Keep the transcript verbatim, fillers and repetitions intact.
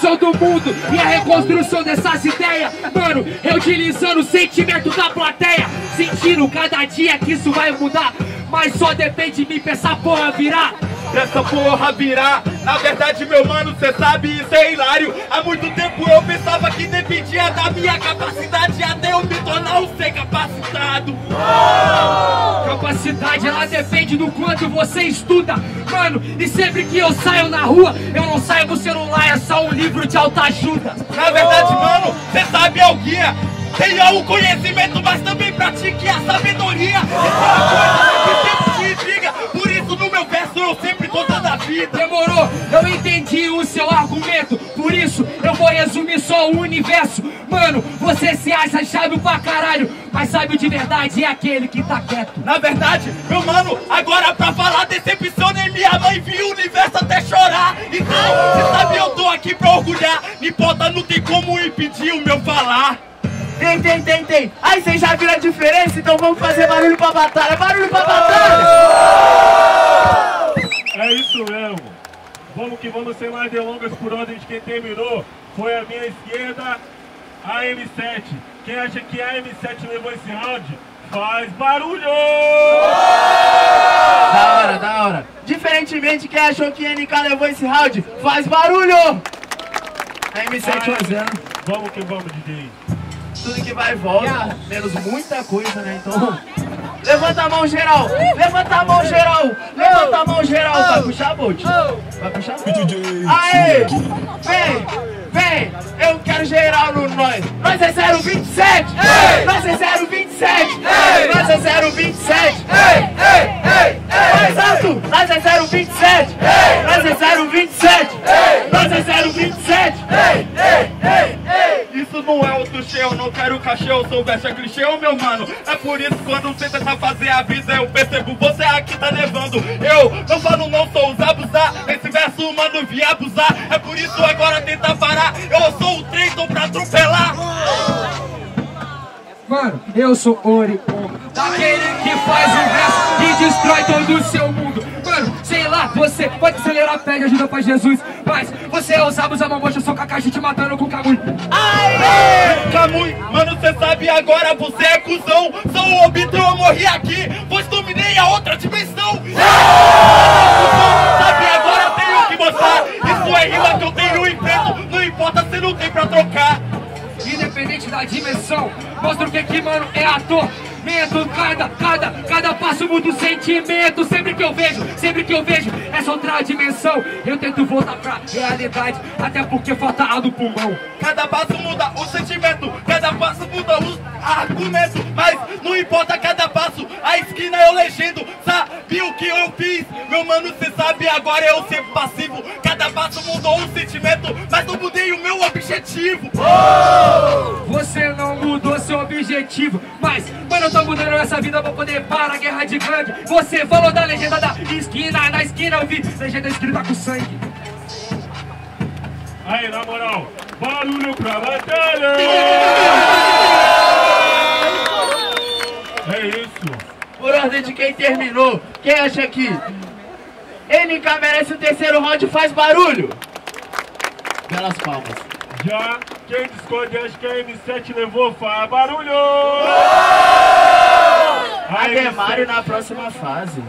reconstrução do mundo e a reconstrução dessas ideias, mano, reutilizando o sentimento da plateia, sentindo cada dia que isso vai mudar, mas só depende de mim pra essa porra virar. Essa porra virar, na verdade meu mano, cê sabe, isso é hilário. Há muito tempo eu pensava que dependia da minha capacidade, até eu me tornar um ser capacitado. Oh! Capacidade, ela depende do quanto você estuda, mano. E sempre que eu saio na rua, eu não saio com o celular, é só um livro de alta ajuda. Na verdade, mano, cê sabe, é o guia. Tenha o conhecimento, mas também pratique a sabedoria. Oh! Essa é uma coisa que sempre te diga, por isso no meu verso eu sempre vida. Demorou, eu entendi o seu argumento, por isso eu vou resumir só o universo. Mano, você se acha sábio pra caralho, mas sábio de verdade é aquele que tá quieto. Na verdade, meu mano, agora pra falar decepção nem minha mãe viu o universo até chorar. Então, você sabe, eu tô aqui pra orgulhar, me bota, não tem como impedir o meu falar. Tem, tem, tem, tem. Aí vocês já viram a diferença, então vamos fazer barulho pra batalha. Barulho pra batalha! É isso mesmo, vamos que vamos, sem mais delongas, por ordem de quem terminou foi a minha esquerda, a M sete. Quem acha que a M sete levou esse round, faz barulho! Da hora, da hora. Diferentemente, quem achou que a N K levou esse round, faz barulho! A M sete fazendo. Vamos que vamos, D J. Tudo que vai e volta, menos muita coisa, né, então... Levanta a mão geral, levanta a mão geral, levanta a mão geral, vai puxar, Bolt? Vai puxar? Aê, vem, vem, eu quero geral no nós. Nós é zero vinte e sete, nós é zero vinte e sete, nós é zero vinte e sete, mais alto, nós é zero vinte e sete, nós é zero vinte e sete, nós é zero vinte e sete. Isso não é o touché, eu não quero cachê, eu sou veste clichê, meu mano. É por isso quando você tenta fazer a vida, eu percebo, você aqui tá levando. Eu não falo não, sou os abusar, esse verso mano vi abusar. É por isso agora tenta parar, eu sou o Triton pra atropelar. Mano, eu sou Oricon, daquele que faz o verso e destrói todo o seu mundo. Mano, sei lá, você pode acelerar, pede ajuda pra Jesus. Mas você é o Zabuz, a mamãe, eu sou Kakashi te matando com o Kamui. Aê! Kamui, mano, cê sabe agora, você é cuzão. Sou o Obitão, eu morri aqui, pois dominei a outra dimensão. Sabe, agora tenho que mostrar, isso é rima que eu tenho em preto. Não importa se não tem pra trocar. Independente da dimensão, mostra o que que, mano, é ator. Cada, cada, cada passo muda o sentimento. Sempre que eu vejo, sempre que eu vejo essa outra dimensão, eu tento voltar pra realidade, até porque falta ar do pulmão. Cada passo muda o sentimento, cada passo muda os argumentos, mas não importa cada passo, a esquina eu legendo. Sabe o que eu fiz? Meu mano, cê sabe, agora eu sempre passivo. Cada passo mudou o sentimento, mas não mudei o meu objetivo. Oh! Você não mudou seu objetivo, mas, mano, tô mudando essa vida pra poder parar a guerra de gangue. Você falou da legenda da esquina, na esquina eu vi legenda escrita com sangue. Aí, na moral, barulho pra batalha! É isso. Por ordem de quem terminou, quem acha que N K merece o terceiro round, faz barulho! Belas palmas. Já quem discorda acha que a M sete levou, faz barulho! Ademário na próxima fase.